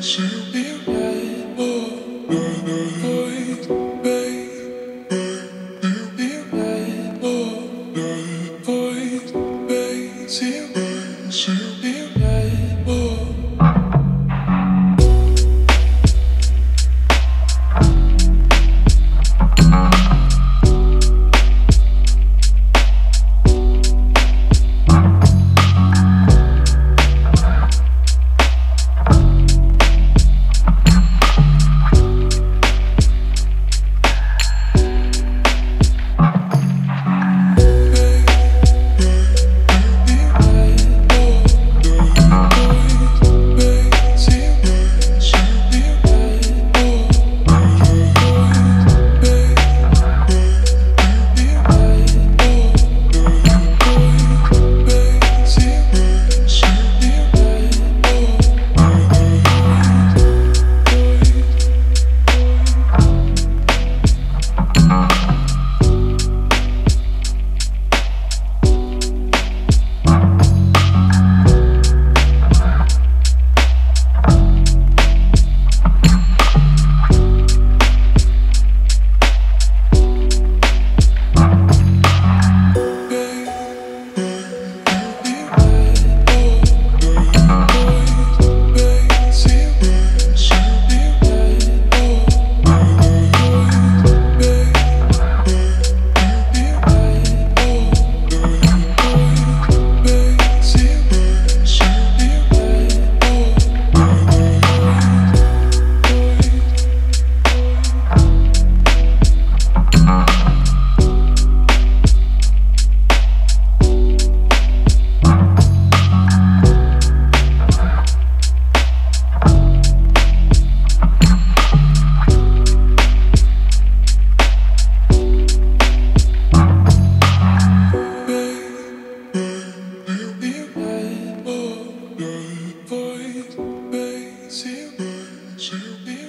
She'll be